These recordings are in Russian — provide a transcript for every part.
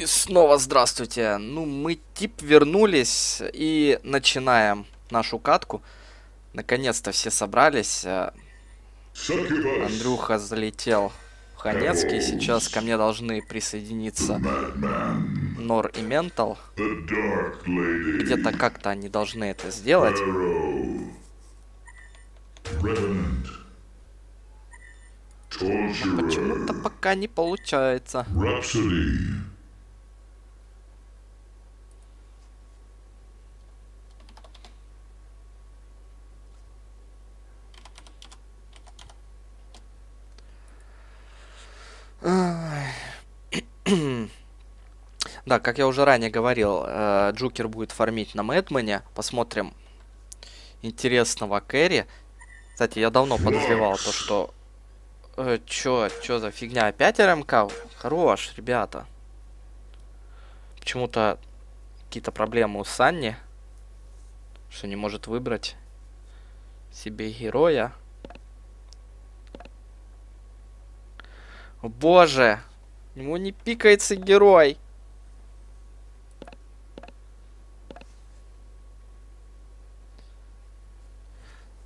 И снова здравствуйте. Ну, мы тип вернулись и начинаем нашу катку. Наконец-то все собрались. Андрюха залетел в Хонецкий. Сейчас ко мне должны присоединиться Нор и Ментал. Где-то как-то они должны это сделать. Почему-то пока не получается. Да, как я уже ранее говорил, Джукер будет фармить на Мэдмене. Посмотрим интересного Кэри. Кстати, я давно подозревал то, что... Чё за фигня? Опять РМК? Хорош, ребята. Почему-то какие-то проблемы у Санни. Что не может выбрать себе героя. О, боже! Ему не пикается герой.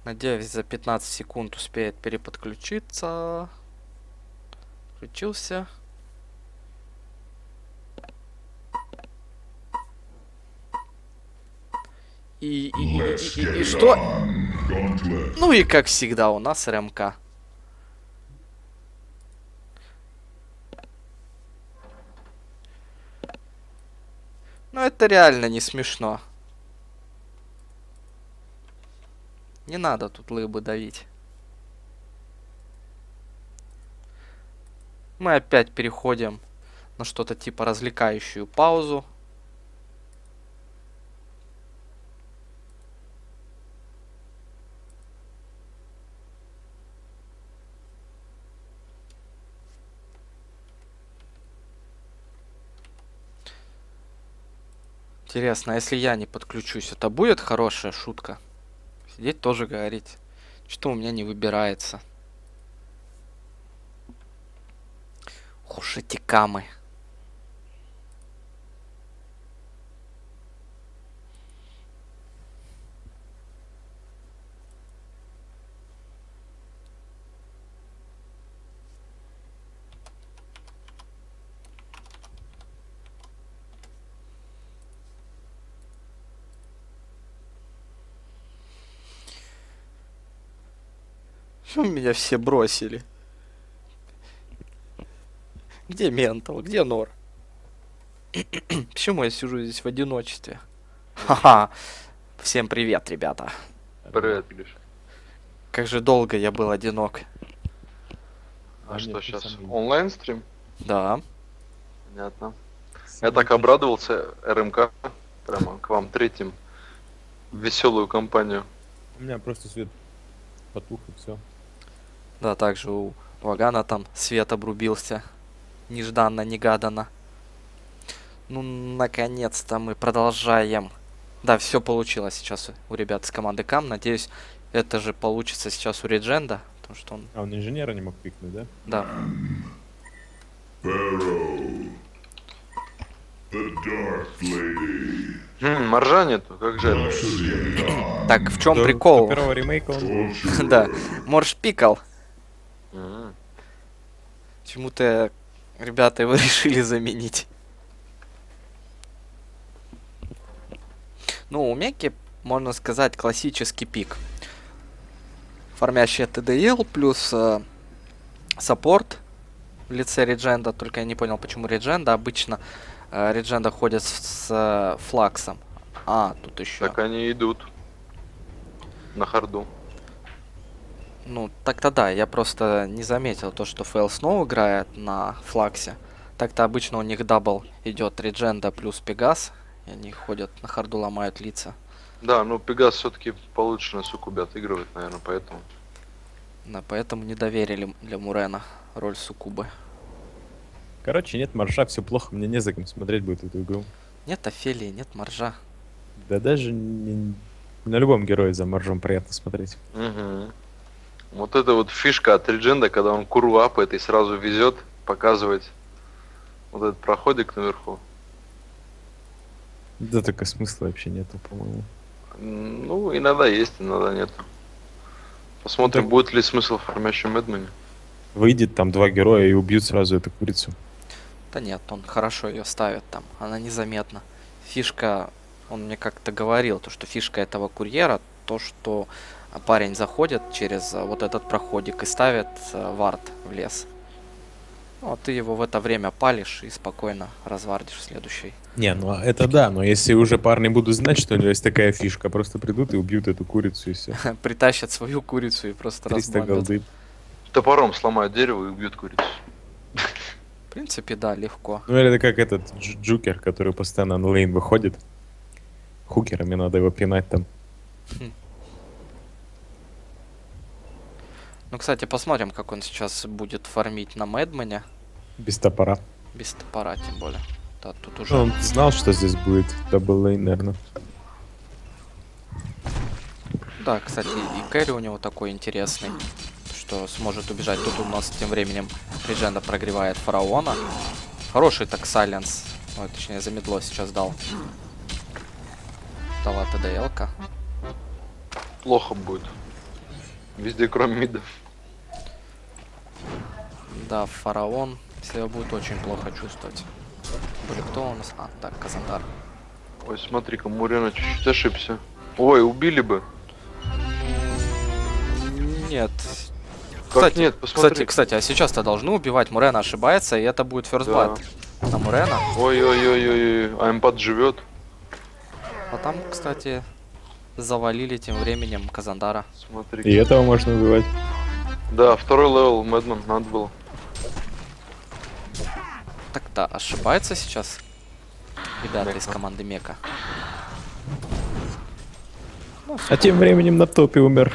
Надеюсь, за 15 секунд успеет переподключиться. Включился. И что? Ну и как всегда у нас РМК. Ну это реально не смешно. Не надо тут лыбы давить. Мы опять переходим на что-то типа развлекающую паузу. Интересно, если я не подключусь, это будет хорошая шутка? Сидеть тоже говорить. Что у меня не выбирается. Уж эти камы. Меня все бросили. Где Ментал? Где Нор? Почему я сижу здесь в одиночестве? Ха-ха. Всем привет, ребята. Привет, Гриш. Как же долго я был одинок. А что сейчас? Онлайн стрим? Да. Понятно. Я так обрадовался РМК. Прямо к вам третьим. Веселую компанию. У меня просто свет потух и все. Да, также у Вагана там свет обрубился. Нежданно-негаданно. Ну, наконец-то мы продолжаем. Да, все получилось сейчас у ребят с команды Кам. Надеюсь, это же получится сейчас у Редженда. Потому что он... А, он инженера не мог пикнуть, да? Да. Моржа нету, как жаль. Так, в чем прикол? До первого ремейка он... Да, Морж пикал. Почему-то, ребята, его решили заменить. Ну, у Меки, можно сказать, классический пик. Фармящая ТДЛ плюс саппорт в лице Редженда. Только я не понял, почему Редженда. Обычно Редженда ходит с Флаксом. А, тут еще. Так они идут на харду. Ну, так-то да, я просто не заметил то, что Фейл снова играет на Флаксе. Так-то обычно у них дабл идет Редженда плюс Пегас, и они ходят на харду, ломают лица. Да, ну Пегас все-таки получше на Суккубе отыгрывает, наверное, поэтому. Да, поэтому не доверили для Мурена роль Суккубы. Короче, нет Моржа, все плохо, мне не за кем смотреть будет эту игру. Нет Офелии, нет Моржа. Да даже не... на любом герое за Моржом приятно смотреть. Угу. Вот это вот фишка от Редженда, когда он куру апает и сразу везет, показывает. Вот этот проходик наверху. Да, только смысла вообще нету, по-моему. Ну, иногда есть, иногда нет. Посмотрим, так... будет ли смысл в кормящем Мэдмене. Выйдет там два героя и убьют сразу эту курицу. Да нет, он хорошо ее ставит там, она незаметна. Фишка, он мне как-то говорил, то что фишка этого курьера, то что парень заходит через вот этот проходик и ставит вард в лес. Ну, а ты его в это время палишь и спокойно развардишь следующий. Не, ну это да, но если уже парни будут знать, что у него есть такая фишка, просто придут и убьют эту курицу и все. Притащат свою курицу и просто разбомбят. Топором сломают дерево и убьют курицу. В принципе, да, легко. Ну это как этот Джукер, который постоянно на лейн выходит. Хукерами надо его пинать там. Ну, кстати, посмотрим, как он сейчас будет фармить на Мэдмене. Без топора. Без топора, тем более. Да, тут уже... Он знал, что здесь будет дабллейн, наверное. Да, кстати, и Кэри у него такой интересный, что сможет убежать. Тут у нас тем временем Редженда прогревает Фараона. Хороший так сайленс. Ой, точнее, замедло сейчас дал. Дала ТДЛ-ка. Плохо будет. Везде, кроме мидов. Да, Фараон себя будет очень плохо чувствовать. Блин, кто у нас? А, так, Казандар. Ой, смотри-ка, Мурена чуть-чуть ошибся. Ой, убили бы. Нет. Как кстати, нет, посмотри. Кстати, а сейчас-то должны убивать. Мурена ошибается, и это будет ферстбат. Да. На Мурена. Ой-ой-ой-ой, а импад живет. А там, кстати... Завалили тем временем Казандара. Смотри. И этого можно убивать. Да, второй левел Мэдмен надо было. Так-то ошибается сейчас ребята из команды Мека. Ну, а тем временем на топе умер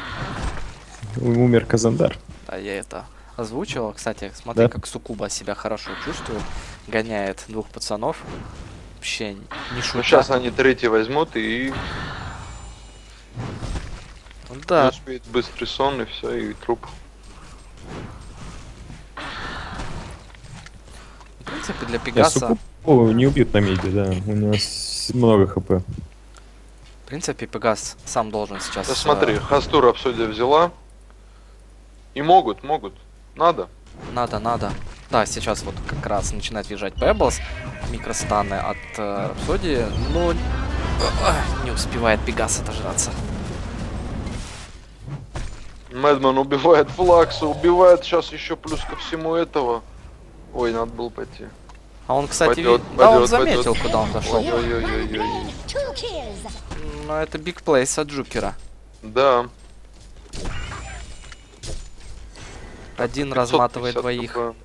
Казандар. Да, я это озвучивал. Кстати, смотри, да? Как Суккуба себя хорошо чувствует. Гоняет двух пацанов. Вообще не шутят. Ну, сейчас они третий возьмут и... Да. Успеет быстрый сон и все, и труп. В принципе, для Пегаса... Суккуб... О, не убьют на миде, да. У нас много хп. В принципе, Пегас сам должен сейчас... Да смотри, Хасту Рапсодия взяла. И могут. Надо. Да, сейчас вот как раз начинает въезжать Пэблс. Микростаны от Рапсодии, но... Не успевает Пегас отожраться. Мэдмен убивает Флакса, убивает сейчас еще плюс ко всему этого. Ой, надо было пойти. А он, кстати, он заметил, куда он зашел. Но это биг плейс от Джукера. Да. Один разматывает двоих. Тупо.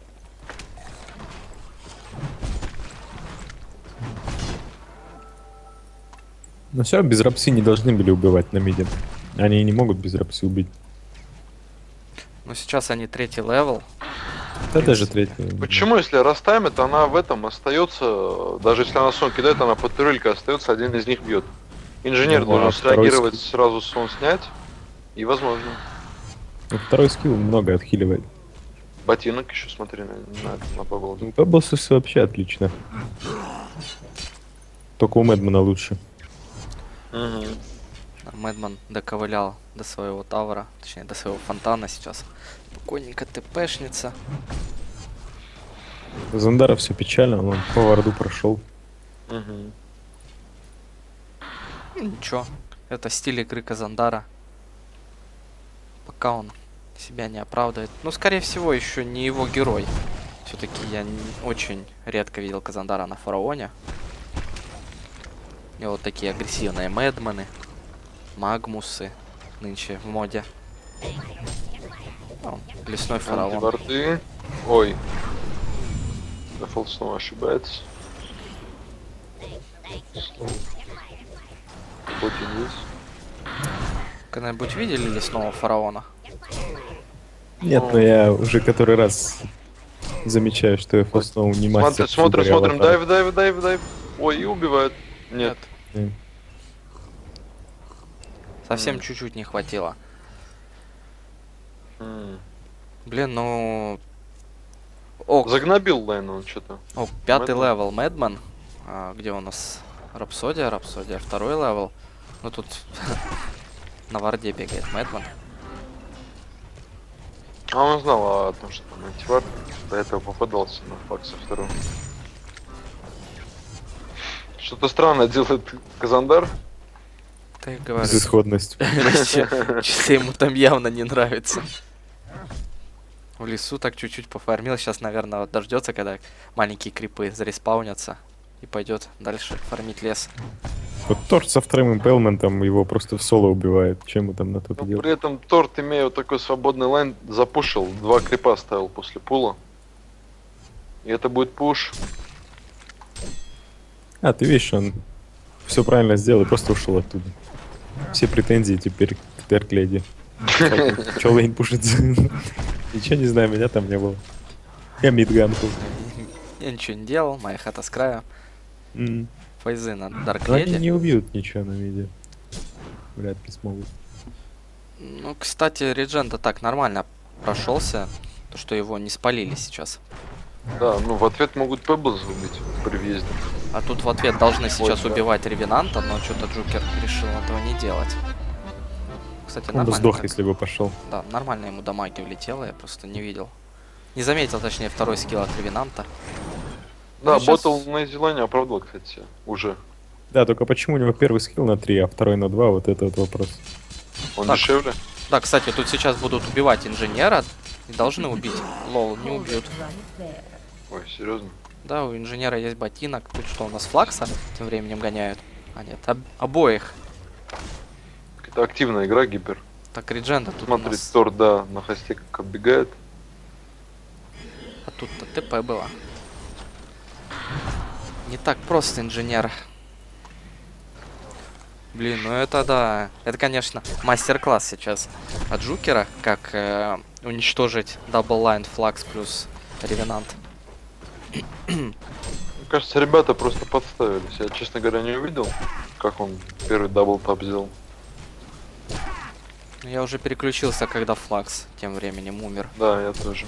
Ну все, без рапси не должны были убивать на миде. Они не могут без рапси убить. Ну сейчас они третий левел. Да даже третий. Почему, если растаймит, она в этом остается, даже если она сон кидает, она под турелькой остается, один из них бьет. Инженер должен среагировать, сразу сон снять, и возможно. Ну, второй скилл много отхиливает. Ботинок еще, смотри, на Пэблс. Ну, Пэблс все вообще отлично. Только у Мэдмена лучше. Угу. Мэдмен доковылял до своего тавра, точнее до своего фонтана сейчас. Спокойненько ТПшница. Зандара все печально, он по варду прошел. Угу. Ничего, это стиль игры Казандара. Пока он себя не оправдывает. Но скорее всего еще не его герой. Все-таки я очень редко видел Казандара на Фараоне. И вот такие агрессивные мэдмены, магмусы нынче в моде. О, лесной фараон. Борты. Ой. Дефолт снова ошибается. Когда-нибудь видели лесного фараона? Нет, но я уже который раз замечаю, что я просто не мастер. Смотрим, дайв. Ой, и убивает. Нет. Совсем чуть-чуть не хватило. Блин, ну... О, загнобил лейн он что-то. О, пятый левел Мэдмен. Где у нас Рапсодия? Рапсодия второй левел. Ну тут на варде бегает Мэдмен. А он знал о том, что там антивард. До этого попадался на Флакса второго. Что-то странно делает Казандар. Так я говорю. Безысходность. Часы ему там явно не нравится. В лесу так чуть-чуть пофармил. Сейчас, наверное, вот дождется, когда маленькие крипы зареспаунятся. И пойдет дальше фармить лес. Вот Торт со вторым импелментом его просто в соло убивает. Чем мы там на топе делаем? При этом Торт, имея вот такой свободный лайн, запушил. 2 крипа ставил после пула. И это будет пуш. А, ты видишь, он все правильно сделал и просто ушел оттуда. Все претензии теперь к Теркледи. Че лейн пушится? Ничего не знаю, меня там не было. Я мидганку. Я ничего не делал, моя хата с края. Файзы на Дарк Леди. Они не убьют ничего на виде. Вряд ли смогут. Ну, кстати, Редженда так нормально прошелся, что его не спалили сейчас. Да, ну в ответ могут Пэблс убить при въезде. А тут в ответ должны сейчас убивать Ревенанта, но что-то Джукер решил этого не делать. Кстати, он бы сдох, если бы пошел. Да, нормально ему до маги влетело, я просто не видел. Не заметил, точнее, второй скилл от Ревенанта. Да, ботл сейчас... на изделание оправдал, кстати, уже. Да, только почему у него первый скилл на 3, а второй на 2, вот это вот вопрос. Он так дешевле? Да, кстати, тут сейчас будут убивать инженера. Не должны убить. Лол, не убьют. Ой, серьезно? Да, у инженера есть ботинок. Тут что, у нас Флакса тем временем гоняют? А нет, обоих. Это активная игра, Гипер. Так, Редженда тут смотри, у нас... Тор, да, на хосте как оббегает. А тут-то ТП было. Не так просто, инженер. Блин, ну это да. Это, конечно, мастер-класс сейчас от Джукера. Как уничтожить дабл-лайн Флакс плюс Ревенант. Мне кажется, ребята просто подставились. Я, честно говоря, не увидел, как он первый дабл-тап сделал. Я уже переключился, когда Флакс тем временем умер. Да, я тоже.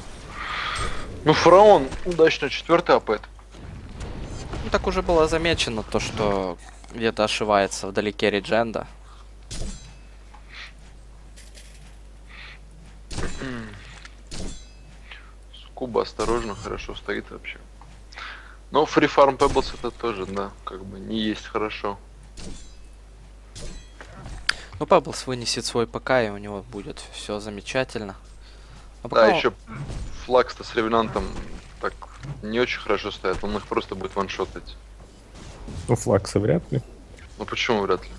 Ну, Фараон удачно 4-й апэт. Ну, так уже было замечено то, что где-то ошивается вдалеке Редженда. Суккуба осторожно, хорошо стоит вообще. Но фрифарм Пэблс это тоже, да, как бы не есть хорошо. Ну, Пэблс вынесет свой ПК, и у него будет все замечательно. А да, еще Флакс-то с Ревенантом так не очень хорошо стоят, он их просто будет ваншотать. Ну, Флакса вряд ли. Ну, почему вряд ли?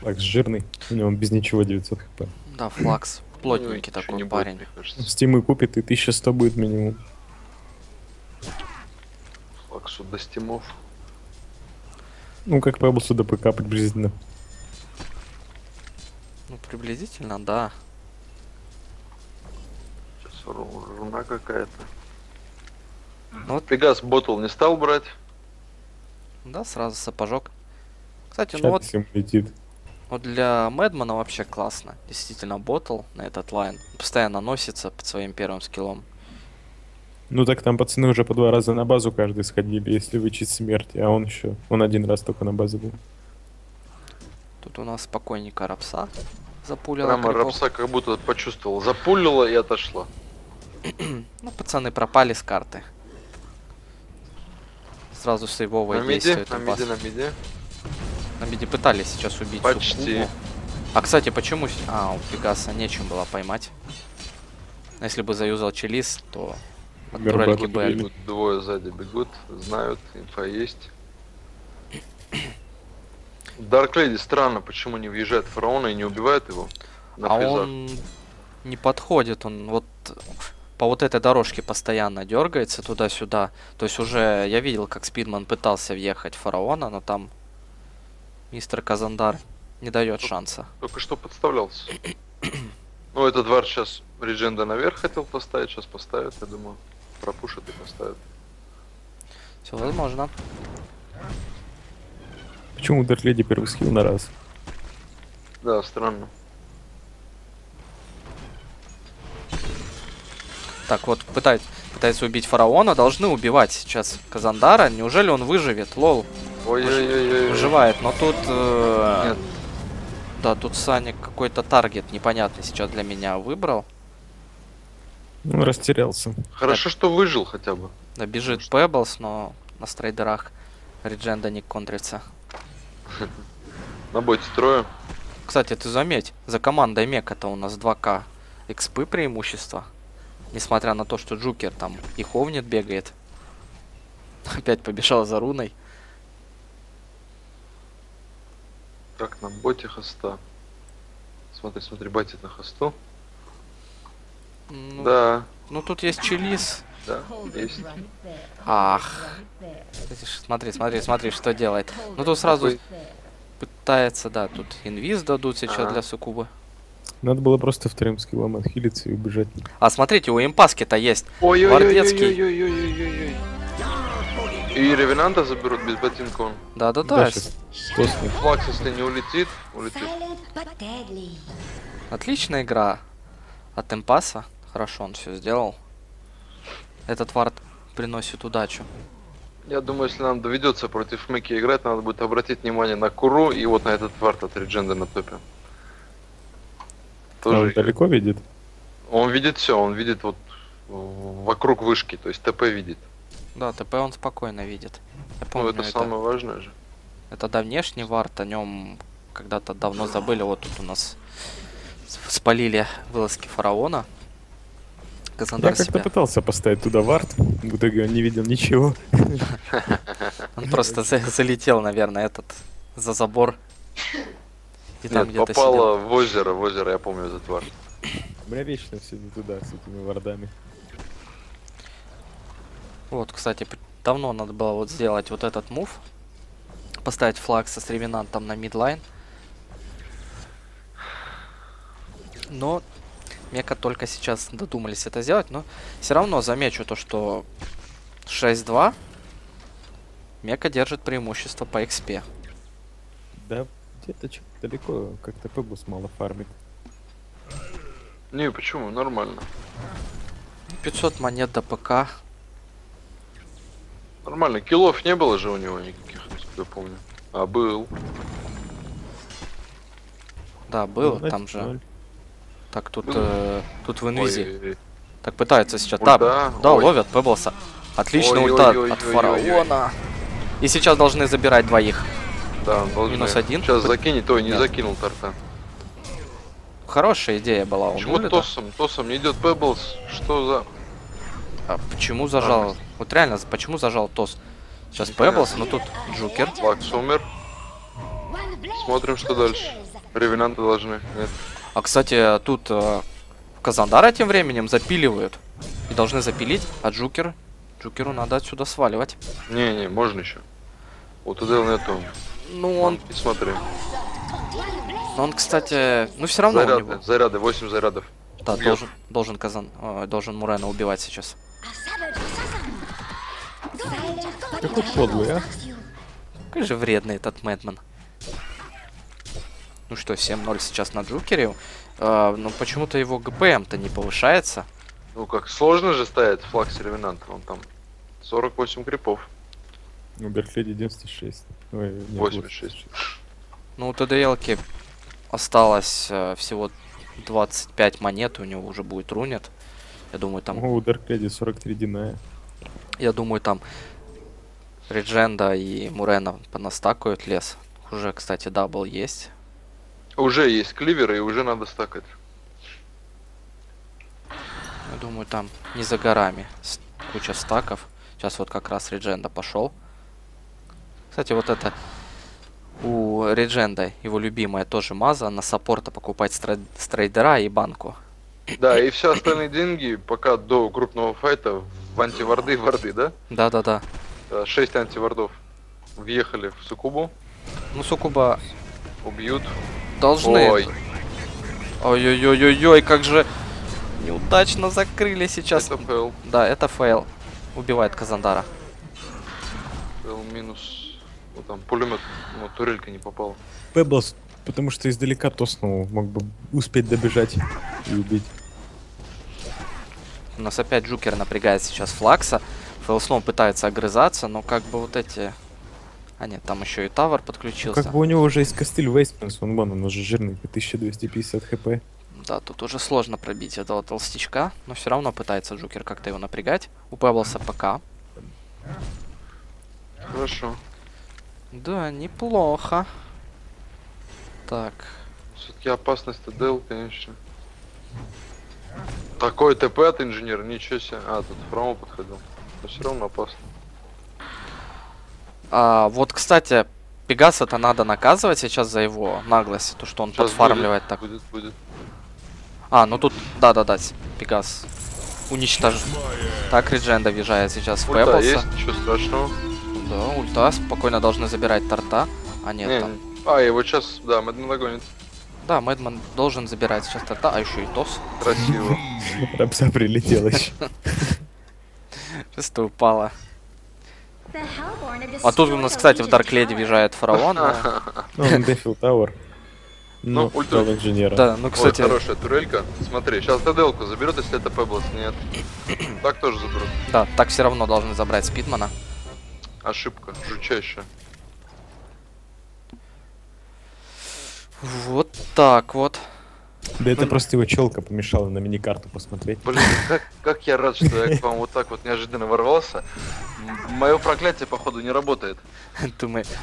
Флакс жирный, у него без ничего 900 хп. Да, Флакс, плотненький такой не парень. Стимы купит и 1100 будет минимум. Флаксу до стимов. Ну, как Пэблсу до ПК приблизительно. Ну, приблизительно, да. Сейчас руна какая-то. Ну, вот Пегас ботл не стал брать. Да, сразу сапожок. Кстати, ну вот, вот для Мэдмена вообще классно. Действительно, ботл на этот лайн постоянно носится под своим первым скиллом. Ну так там пацаны уже по 2 раза на базу каждый сходили, если вычесть смерть. А он еще, он 1 раз только на базу был. Тут у нас спокойненько Рапса запулила. Прямо крипов. Рапса как будто почувствовал. Запулила и отошла. Ну, пацаны пропали с карты. Сразу сейвовое действие. На миде, на миде пытались сейчас убить. Почти. Суккубу. А, кстати, почему... А, у Пегаса нечем было поймать. Если бы заюзал Челис, то... От турельки Б. Двое сзади бегут, знают, инфа есть. Дарк Леди странно, почему не въезжает Фараона и не убивает его на фризах. Он не подходит, он вот по вот этой дорожке постоянно дергается туда-сюда. То есть уже я видел, как Спидман пытался въехать в Фараона, но там мистер Казандар не дает шанса. Только что подставлялся. Ну, этот вар сейчас Редженда наверх хотел поставить, сейчас поставит, я думаю, пропушит и поставит. Все возможно. Почему у Дарк Леди первый скилл на раз? Да, странно. Так вот, пытается пытается убить Фараона, должны убивать сейчас Казандара. Неужели он выживет? Лол. Ой-ой-ой-ой. Выживает, но тут... Нет. Да, тут Саник какой-то таргет непонятный сейчас для меня выбрал. Ну, растерялся. Хорошо, что выжил хотя бы. Да, бежит Пэблс, но на стрейдерах Редженда не контрится. На бой трое. Кстати, ты заметь, за командой Мека-то у нас 2К экспы преимущество. Несмотря на то, что Джукер там и ховнет бегает. Опять побежал за руной. Так, на боте хоста. Смотри, смотри, батит на хосту. Ну, да. Ну тут есть Челис. Да, есть. Ах. Смотри, смотри, смотри, что делает. Ну тут сразу пытается, да, тут инвиз дадут сейчас для Суккубы. Надо было просто вторым скиллом отхилиться и убежать. А смотрите, у Импаски-то есть Вардецкий. И Ревенанта заберут без ботинка он. Да-да-да. Флакс, если не улетит, улетит. Отличная игра от Импаса. Хорошо он все сделал. Этот вард приносит удачу. Я думаю, если нам доведется против Мэки играть, надо будет обратить внимание на Куру и вот на этот вард от Редженда на топе. Он далеко видит? Он видит все, он видит вот вокруг вышки, то есть ТП видит. Да, ТП он спокойно видит. Я помню, ну это самое важное же. Это давнешний вард, о нем когда-то давно забыли. Вот тут у нас спалили вылазки Фараона. Казандар я как-то пытался поставить туда вард, в итоге он не видел ничего. Он просто залетел, наверное, этот за забор. Нет, попало в озеро, я помню этот вард. У меня вечно все не туда, с этими вардами. Вот, кстати, давно надо было вот сделать вот этот мув. Поставить флаг со ревенантом на мидлайн. Но Мека только сейчас додумались это сделать, но все равно замечу то, что 6-2 Мека держит преимущество по экспе. Да. Это что-то далеко, как-то Пэблс мало фармит. Не, почему? Нормально. 500 монет до ПК. Нормально, киллов не было же у него никаких, насколько я помню. А был. Да, был, ну, там же. 0. Так, тут, тут в инвизи. Ой. Так, пытаются сейчас. Ульта. Да, да, ловят Пэблса. Отлично, ульта от Фараона. И сейчас должны забирать двоих. Да, минус один. Сейчас закинет, ой, не закинул торта. Хорошая идея была. Почему тосом? Тосом не идет Пэблс. Что за... А почему зажал? А, вот реально, почему зажал тос? Сейчас Пэблс, но тут Джукер. Флакс умер. Смотрим, что дальше. Ревенанты должны. Нет. А, кстати, тут Казандара тем временем запиливают. И должны запилить, а Джукер... Джукеру надо отсюда сваливать. Не-не, можно еще. Вот ТДЛ нету. Ну он... Смотри. Он, кстати... Ну все равно заряды, у него... заряды, 8 зарядов. Да, должен Казан... должен Мурена убивать сейчас. Какой подлый, а? Какой же вредный этот Мэдмен. Ну что, 7-0 сейчас на Джукере. Но почему-то его ГПМ-то не повышается. Ну как, сложно же ставит флаг с ревенантом. Он там 48 крипов. Ну, Дарк Леди 96. Ой, нет, 86. Ну, у ТДЛки осталось всего 25 монет, у него уже будет рунет. Я думаю, там... О, у Дарк Леди 43 диная. Я думаю, там Редженда и Мурена понастакают лес. Уже, кстати, дабл есть. Уже есть кливер, и уже надо стакать. Я думаю, там не за горами куча стаков. Сейчас вот как раз Редженда пошел. Кстати, вот это у Редженда, его любимая тоже маза, на саппорта покупать стрейдера и банку. Да, и все остальные деньги пока до крупного файта в антиварды и варды, да? Да-да-да. 6 антивардов въехали в Суккубу. Ну, Суккуба... Убьют. Должны. Ой-ой-ой-ой-ой, как же неудачно закрыли сейчас. Это фейл. Да, это фейл. Убивает Казандара. Фейл минус... Вот там пулемет, вот турелька не попала. Пэблс, потому что издалека тоснул, мог бы успеть добежать и убить. У нас опять Джукер напрягает сейчас Флакса. Фейл снова пытается огрызаться, но как бы вот эти... А нет, там еще и Тавр подключился. Ну, как бы у него уже есть костыль Вейспенс, он уже жирный, 1250 хп. Да, тут уже сложно пробить этого толстячка, но все равно пытается Джукер как-то его напрягать. У Пэблса пока. Хорошо. Да, неплохо. Так. Все-таки опасность ТДЛ, конечно. Такой ТП от инженера, ничего себе. А, тут Фромо подходил. Но все равно опасно. А, вот, кстати, Пегаса-то надо наказывать сейчас за его наглость, то, что он сейчас подфармливает будет, так. Будет. А, ну тут, да-да-да, Пегас уничтожен. Так, Редженда въезжает сейчас в Пэблса. Есть, ничего страшного. Да, ульта, спокойно должны забирать торта. А нет, не, там... А, его сейчас, да, Мэдмен нагонит. Да, Мэдмен должен забирать сейчас торта, а еще и тос. Красиво. Рапса прилетела еще. Просто упала. А тут у нас, кстати, в Дарк Леди въезжает Фараон. Он дефил Тауэр. Ну, ульта инженера. Да, ну, кстати... Ой, хорошая турелька. Смотри, сейчас ТДЛ-ку заберут, если это Пэблс. Нет. Так тоже заберут. Да, так все равно должны забрать Спидмана. Ошибка жутчайшая. Вот так вот. Да это просто его челка помешала на миникарту посмотреть. Блин, как я рад, что я к вам вот так вот неожиданно ворвался. Мое проклятие, походу, не работает.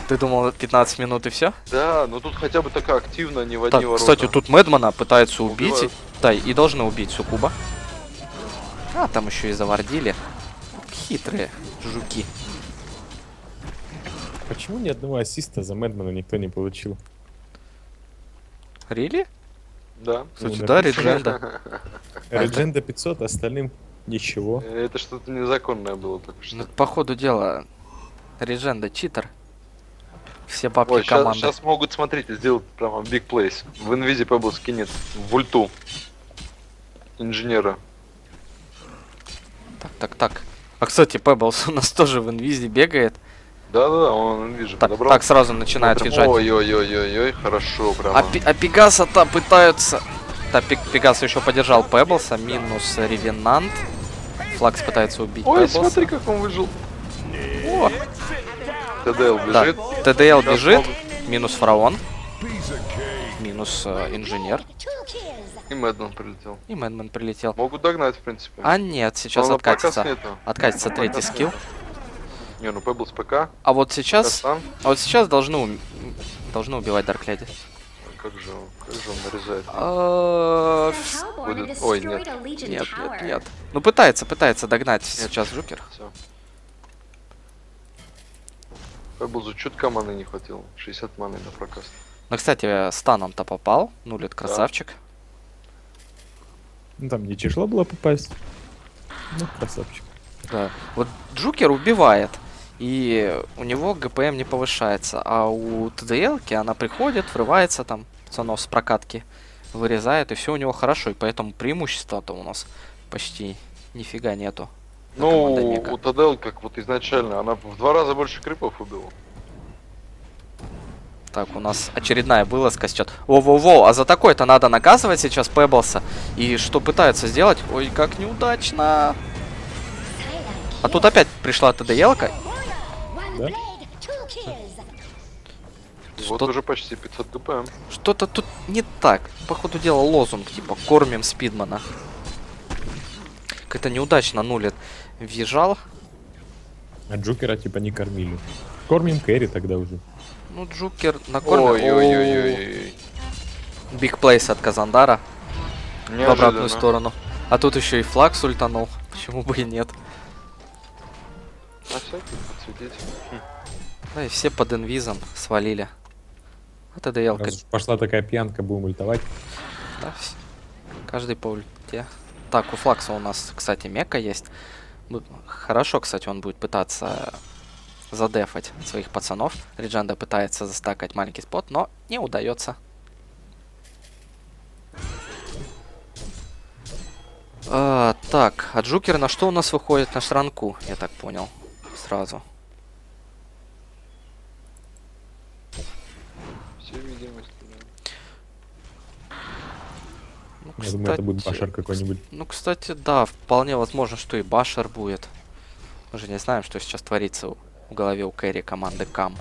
Ты думал, 15 минут и все? Да, но тут хотя бы такая активно, не в одни ворота. Кстати, тут Мэдмена пытаются убить. Да, и должны убить Суккуба. А, там еще и завардили. Хитрые жуки. Почему ни одного ассиста за Мэдмена никто не получил? Рили? Да. Кстати, ну, да, Редженда. Редженда 500, остальным ничего. Это что-то незаконное было только что. Ну, по ходу дела, Редженда читер. Все бабки ой, команды. Сейчас могут, смотрите, сделать прямо big place. В инвизе Пэблс кинет в ульту инженера. Так. А, кстати, Пэблс у нас тоже в инвизе бегает. Да, он вижу. Так сразу начинает бежать. Ой, хорошо, прям. А Пегаса-то пытаются. Да, Пегас еще поддержал Пэблса, минус Ревенант. Флакс пытается убить Пэблса. Ой, смотри, как он выжил. О! ТДЛ бежит. Да, ТДЛ бежит. Минус Фараон. Минус инженер. И Мэдмен прилетел. Могут догнать, в принципе. А нет, сейчас откатится. Откатится третий скилл. Не, ну Пэблс ПК. А вот сейчас. Должны убивать Дарк Леди. Как же он нарезает? Ой, нет. Ну пытается догнать сейчас Джукер. Пэблзу чутка маны не хватило. 60 маны на прокаст. Ну, кстати, станом-то попал. Нулит красавчик. Ну там не тяжело было попасть. Ну, красавчик. Да. Вот Джукер убивает. И у него ГПМ не повышается. А у ТДЛ-ки она приходит, врывается там, пацанов с прокатки вырезает, и все у него хорошо. И поэтому преимущества-то у нас почти нифига нету. Ну, у ТДЛ, как вот изначально, она в 2 раза больше крипов убила. Так, у нас очередная вылазка сейчас. Во-во-во, а за такое-то надо наказывать сейчас Пэблса. И что пытаются сделать? Ой, как неудачно. А тут опять пришла ТДЛ-ка. Да? Вот уже почти 500 ГПМ. Что-то тут не так. По ходу дела лозунг, типа, кормим Спидмана. Как-то неудачно нулит. Въезжал. А Джукера типа не кормили. Кормим Кэри тогда уже. Ну, Джукер накормил. Ой-ой-ой-ой. Биг плейс от Казандара. В обратную сторону. А тут еще и Флакс ультанул. Почему бы и нет? А все, подсветить. Да и все под инвизом свалили. А ТДЛ-ка. Пошла такая пьянка, будем ультовать. Да, каждый по ульте. Так, у Флакса у нас, кстати, мека есть. Хорошо, кстати, он будет пытаться задефать своих пацанов. Редженда пытается застакать маленький спот, но не удается. Так, а Джукер на что у нас выходит? На шранку, я так понял. Сразу. Все видимости, да. Ну, Я думаю, это будет башер какой-нибудь. Ну, кстати, да, вполне возможно, что и башер будет. Мы же не знаем, что сейчас творится в голове у Кэри команды Кам.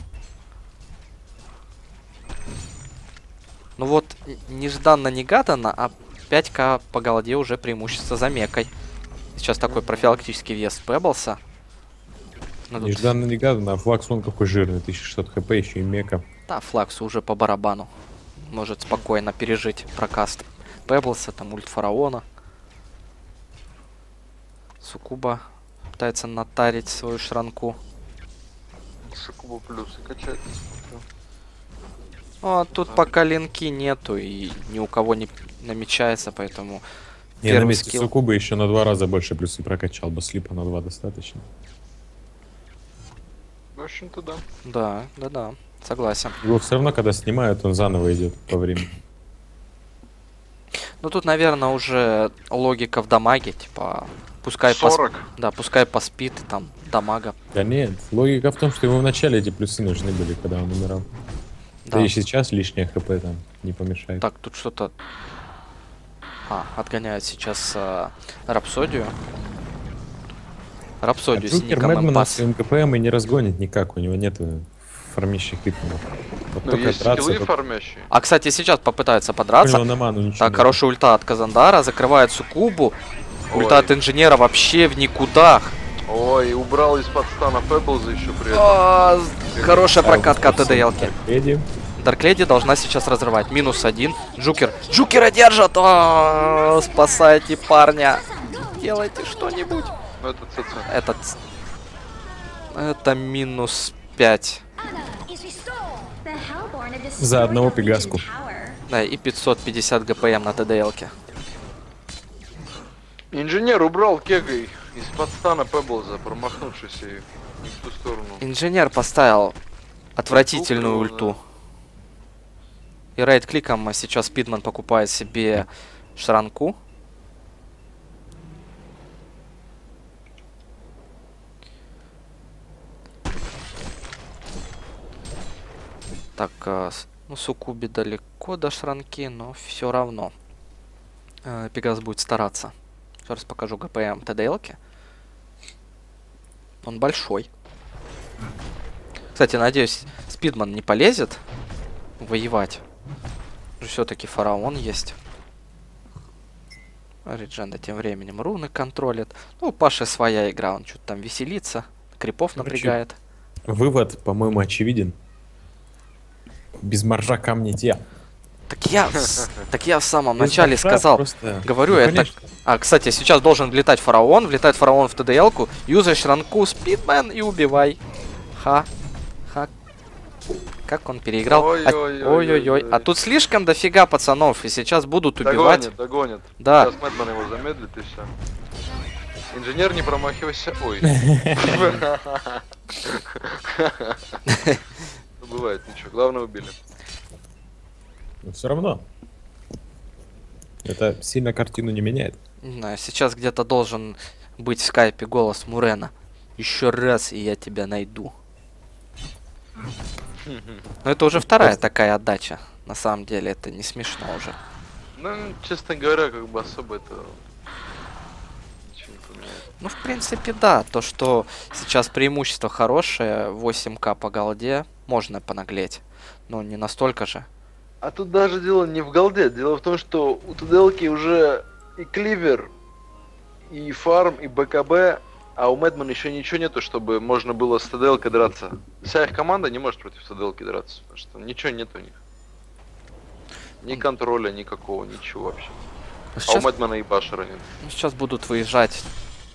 Ну вот, нежданно-негаданно, а 5К по голоде уже преимущество за мекой. Сейчас такой профилактический вес Пэблса. Нежданно-негаданно, а Флакс он какой жирный, 1600 хп, еще и мека. Да, Флакс уже по барабану. Может спокойно пережить прокаст Пэблса, там ульт Фараона. Суккуба пытается натарить свою шранку. Суккуба плюсы качать. Ну, а тут пока линки нету и ни у кого не намечается, поэтому... Я на месте Суккубы еще на 2 раза больше плюсы прокачал бы, слипа на 2 достаточно. В общем-то, да. Да, да, да, согласен. Его все равно, когда снимают, он заново идет по времени. Ну, тут, наверное, уже логика в дамаге, типа... Пускай 40. Да, пускай поспит, там, дамага. Да нет, логика в том, что ему вначале эти плюсы нужны были, когда он умирал. Да. Да и сейчас лишнее хп там не помешает. Так, тут что-то... А, отгоняет сейчас Рапсодию. Рапсодию с ником Импас. Джукер Мэдмена своим КПМ и не разгонит никак, у него нет фармящих итмов. Вот ну, только драться, фармящие. А, кстати, сейчас попытается подраться. Понял, ману, так, хорошая ульта от Казандара, закрывает Суккубу. Ульта от Инженера вообще в никудах. Ой, убрал из-под стана Пэблза еще при этом. О, хорошая прокатка от ТДЛки. Дарк Леди должна сейчас разрывать. -1. Джукер. Джукера держат! О, спасайте парня. Делайте что-нибудь. Этот... Это -5. За одного пегаску. Да, и 550 ГПМ на ТДЛке. Инженер убрал кегой из-под стана Пэблза, промахнувшись и в ту сторону. Инженер поставил отвратительную ульту. И райт-кликом сейчас Спидман покупает себе шранку. Так, ну, Суккубе далеко до шранки, но все равно. Пегас будет стараться. Раз покажу ГПМ ТДЛки. Он большой. Кстати, надеюсь, Спидман не полезет воевать. Все-таки Фараон есть. Редженда тем временем руны контролит. Ну, Паша своя игра, он что-то там веселится. Крипов напрягает. Вывод, по-моему, очевиден. Без моржа камни те. Так я в самом начале сказал, просто... говорю, ну, это... А, кстати, сейчас должен влетать Фараон в ТДЛ-ку, юзай шранку, Спидмен и убивай. Ха. Как он переиграл. Ой-ой-ой. А тут слишком дофига пацанов, и сейчас будут убивать. Догонят. Да. Сейчас Мэдмен его замедлит и все. Инженер, не промахивайся. Ой. Бывает, ничего. Главное, убили. Но все равно. Это сильно картину не меняет. Не знаю, сейчас где-то должен быть в скайпе голос Мурена. Еще раз, и я тебя найду. Но это уже вторая такая отдача. На самом деле это не смешно уже. Ну, честно говоря, как бы особо это... Ничего не поменяет. Ну, в принципе, да. То, что сейчас преимущество хорошее, 8К по голде, можно понаглеть. Но не настолько же. А тут даже дело не в голде, дело в том, что у ТДЛки уже и кливер, и фарм, и БКБ, а у Мэдмена еще ничего нету, чтобы можно было с ТДЛкой драться. Вся их команда не может против ТДЛки драться, потому что ничего нет у них. Ни контроля никакого, ничего вообще. Сейчас... А у Мэдмена и башера нет. Сейчас будут выезжать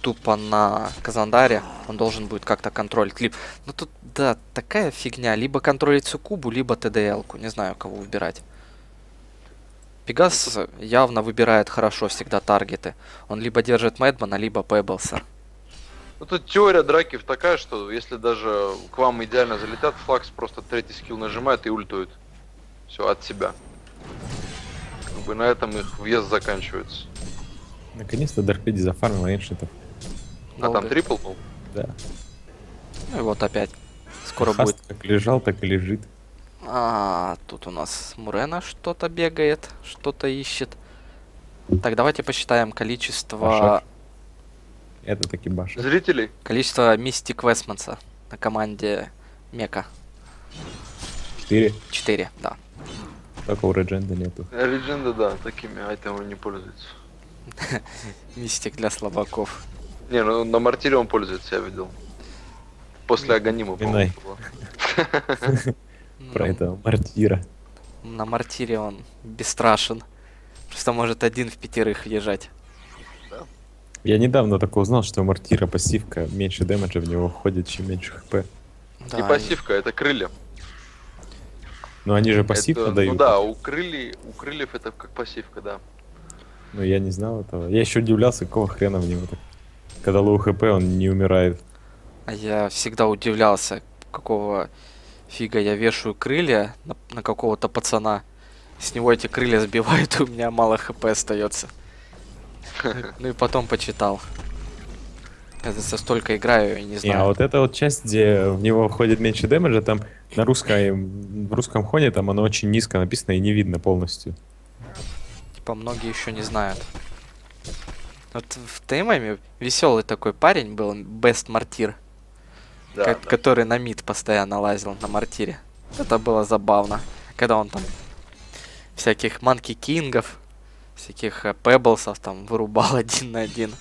тупо на Казандаре, он должен будет как-то контролить. Либо... Ну тут, да, такая фигня. Либо контролить Суккубу, либо ТДЛ-ку. Не знаю, кого выбирать. Пегас явно выбирает хорошо всегда таргеты. Он либо держит Мэдмена, либо Пэблса. Ну тут теория драки такая, что если даже к вам идеально залетят, Флакс просто третий скилл нажимает и ультует. Все, от себя. Как бы на этом их въезд заканчивается. Наконец-то Дарк Леди зафармил эншитов. А там трипл был? Да. Ну и вот опять. Скоро Хаст будет. Как лежал, так и лежит. А тут у нас Мурена что-то бегает, что-то ищет. Так, давайте посчитаем количество... Башак. Это таки башак. Зрителей? Количество мистик Вестманса на команде Мека. 4? 4, да. Только у Редженда нету. Редженда, да, такими айтемами не пользуется. Мистик для слабаков. Не, ну на Мартире он пользуется, я видел. После Аганима, по-моему. Про этого Мартира. На Мартире он бесстрашен. Просто может один в пятерых въезжать. Я недавно только узнал, что у Мартира пассивка. Меньше демеджа в него входит, чем меньше хп. Не пассивка, это крылья. Но они же пассивно дают. Ну да, у крыльев это как пассивка, да. Ну я не знал этого. Я еще удивлялся, какого хрена в него так. Когда лоу хп, он не умирает. А я всегда удивлялся, какого фига я вешаю крылья на какого-то пацана. С него эти крылья сбивают, и у меня мало хп остается. Ну и потом почитал. Кажется, столько играю и не знаю. А вот эта вот часть, где в него входит меньше демеджа, там на русском хоне там оно очень низко написано и не видно полностью. Типа многие еще не знают. Вот в Теймаме веселый такой парень был, Best Мартир, да, который на мид постоянно лазил на Мартире. Это было забавно, когда он там всяких Манки Кингов, всяких Пэблсов там вырубал один на один.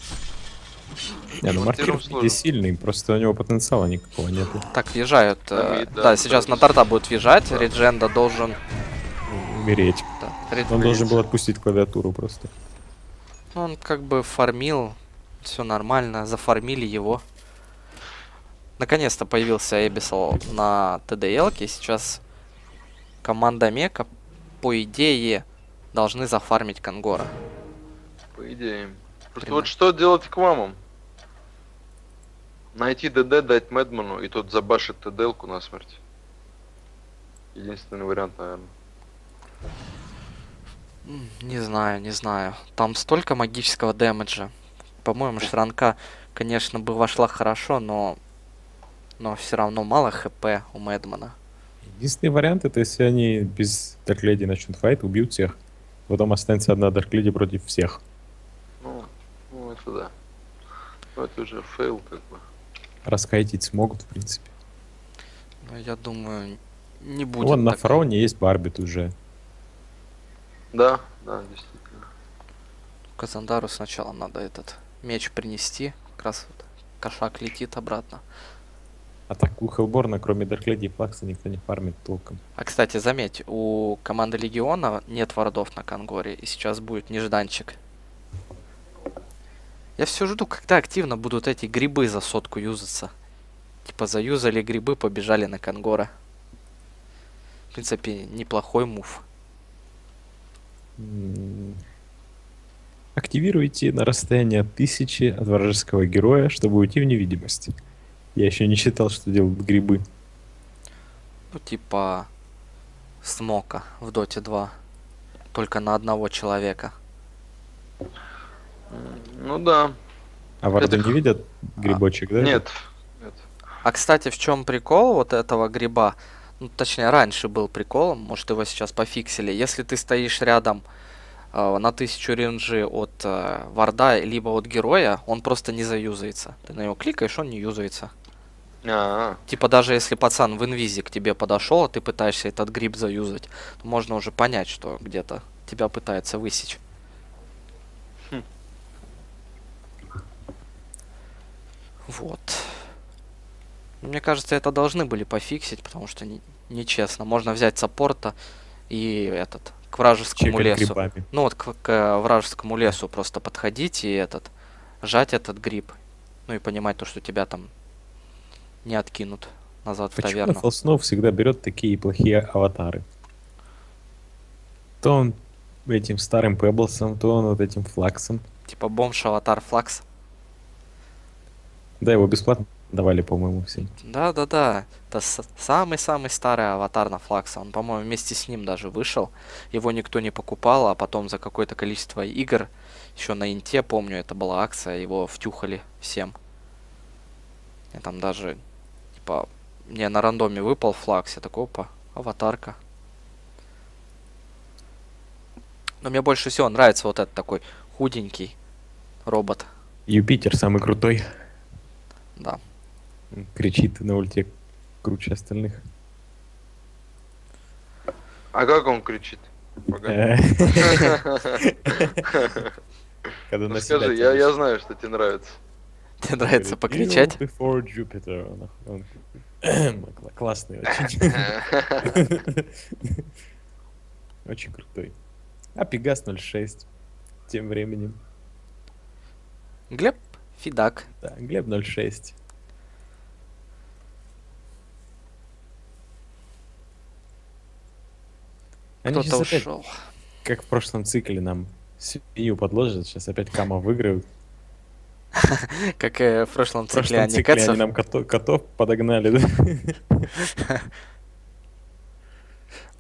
Не, ну Мартир сильный, просто у него потенциала никакого нет. Так, въезжают. Да, сейчас на торта будет въезжать, да. Редженда должен... умереть. Да, он должен был отпустить клавиатуру просто. Он как бы фармил, все нормально, зафармили его. Наконец-то появился Эбисол на ТДЛке, сейчас команда Мека, по идее, должны зафармить Конгора. По идее. Просто вот что делать к мамам? Найти ДД, дать Мэдмену, и тот забашит ТДЛку насмерть. Единственный вариант, наверное. Не знаю, не знаю. Там столько магического дэмэджа. По-моему, Шранка, конечно, бы вошла хорошо, но все равно мало хп у Мэдмена. Единственный вариант, это если они без Теркледи начнут файт, убьют всех. Потом останется одна Теркледи против всех. Ну, это да. Но это уже фейл как бы. Раскайтить смогут, в принципе. Ну, я думаю, не будет. Вон на Фараоне есть Барбит уже. Да, да, действительно. Казандару сначала надо этот меч принести. Как раз вот кошак летит обратно. А так у Хелборна, кроме Даркледи и Флакса, никто не фармит толком. А, кстати, заметь, у команды Легиона нет вардов на Конгоре, и сейчас будет нежданчик. Я все жду, когда активно будут эти грибы за сотку юзаться. Типа заюзали грибы, побежали на Конгора. В принципе, неплохой мув. Активируйте на расстоянии 1000 от вражеского героя, чтобы уйти в невидимость. Я еще не считал, что делают грибы. Ну, типа смока в Доте 2. Только на одного человека. Ну да. А варды не видят грибочек, да? Нет. Нет. А кстати, в чем прикол вот этого гриба? Ну, точнее, раньше был приколом, может его сейчас пофиксили. Если ты стоишь рядом на 1000 ренджи от варда, либо от героя, он просто не заюзается. Ты на него кликаешь, он не юзается. Типа даже если пацан в инвизе к тебе подошел, а ты пытаешься этот гриб заюзать, то можно уже понять, что где-то тебя пытается высечь. Вот. Мне кажется, это должны были пофиксить, потому что нечестно. Можно взять саппорта и этот к вражескому лесу. Грибами. Ну вот к вражескому лесу просто подходить и жать этот гриб. Ну и понимать то, что тебя там не откинут назад. Почему в таверну. Почему Фолснов всегда берет такие плохие аватары? То он этим старым Пэблсом, то он вот этим Флаксом. Типа бомж аватар Флакс. Да, его бесплатно давали, по-моему, все. Да-да-да. Это самый-самый старый аватар на Флакса. Он, по-моему, вместе с ним даже вышел. Его никто не покупал, а потом за какое-то количество игр, еще на Инте, помню, это была акция, его втюхали всем. Я там даже, типа, мне на рандоме выпал Флакс, я такой, опа, аватарка. Но мне больше всего нравится вот этот такой худенький робот. Юпитер самый крутой. Да. Кричит на ульте круче остальных. А как он кричит? Ну скажи, я знаю, что тебе нравится. Тебе нравится покричать? Классный очень. Очень крутой. А Пегас 06 тем временем. Глеб Фидак. Да, Глеб 06. Кто-то ушел. Опять, как в прошлом цикле, нам Сию подложат, сейчас опять Кама выиграют. Как в прошлом цикле они нам котов подогнали.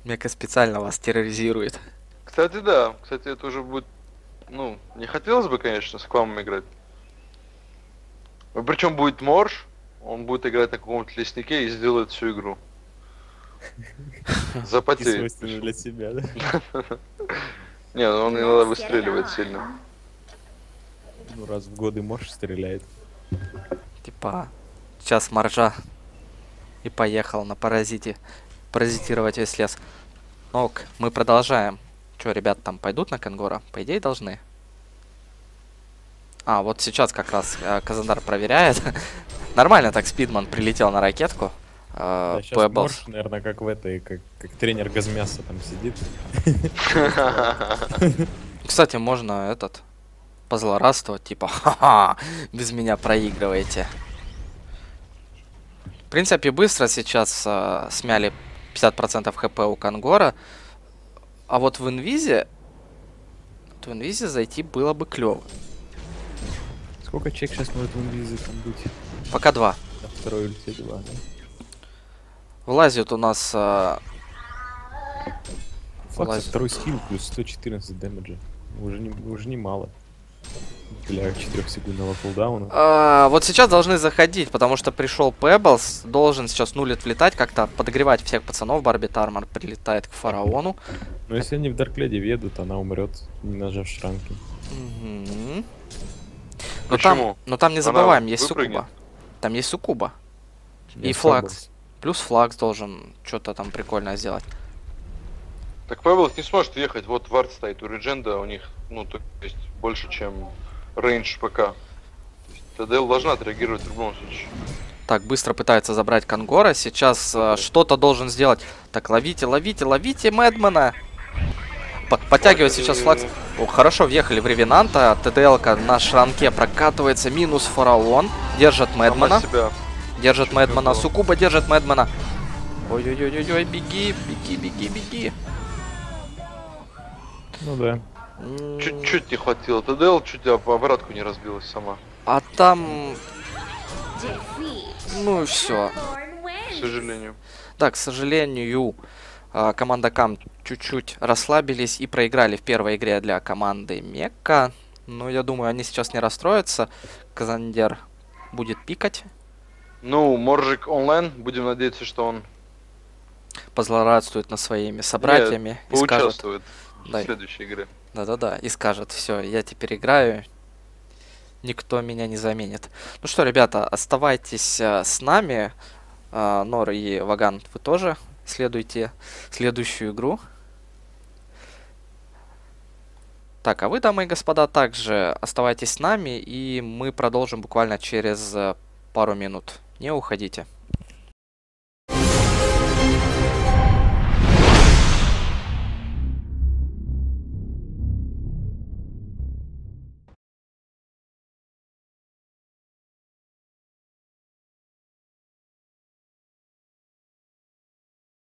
Мека специально вас терроризирует. Кстати, да. Кстати, это уже будет... Ну, не хотелось бы, конечно, с Квамом играть. Причем будет Морж, он будет играть на каком-то леснике и сделает всю игру. За потери. Для себя, да? Не, он иногда выстреливает сильно. Ну, раз в годы Морж стреляет. Типа, сейчас Моржа. И поехал на паразите. Паразитировать весь лес. Ок, мы продолжаем. Чё, ребят, там пойдут на Конгора? По идее, должны. А, вот сейчас как раз Казандар проверяет. Нормально так Спидман прилетел на ракетку. Да, Пэблс, наверное, как в этой, как тренер Газмяса там сидит. Кстати, можно этот позлорадствовать, типа, ха-ха, без меня проигрываете. В принципе, быстро сейчас смяли 50% хп у Конгора. А вот в инвизе зайти было бы клево. Сколько человек сейчас может в инвизе там быть? Пока два. Да, второй ульте 2, да. Влазит у нас... Флакс, второй скилл плюс 114 дэмэджа. Уже не мало. Для 4-секундного кулдауна. Вот сейчас должны заходить, потому что пришел Пэблс. Должен сейчас нулит влетать, как-то подогревать всех пацанов. Барбит Армор прилетает к Фараону. Но если они в Дарк Леди въедут, она умрет, не нажав шранки. Угу. Но там не забываем, есть Суккуба. Там есть Суккуба. И Флакс. Плюс Флакс должен что-то там прикольное сделать. Так Пэблс не сможет ехать, вот вард стоит у Редженда, у них, ну, то есть больше, чем рейндж ПК. ТДЛ должна отреагировать в любом случае. Так, быстро пытается забрать Конгора, сейчас что-то должен сделать. Так, ловите Мэдмена. Подтягивает сейчас Флакс. О, хорошо въехали в Ревенанта, ТДЛ-ка на шранке прокатывается, минус Фараон, держит Мэдмена. Держит Мэдмена, Суккуба держит Мэдмена. Ой-ой-ой-ой, беги. Ну да. Чуть-чуть не хватило. ТДЛ чуть обратку не разбилась сама. А там... Ну и все. К сожалению. Да, к сожалению, команда Кам чуть-чуть расслабились и проиграли в первой игре для команды Мекка. Но я думаю, они сейчас не расстроятся. Казандер будет пикать. Ну, Моржик онлайн, будем надеяться, что он позлорадствует над своими собратьями. Нет, и поучаствует скажет, в следующей игре. Да-да-да, и скажет, все, я теперь играю, никто меня не заменит. Ну что, ребята, оставайтесь с нами. Нор и Ваган, вы тоже следуйте следующую игру. Так, а вы, дамы и господа, также оставайтесь с нами, и мы продолжим буквально через пару минут. Не уходите.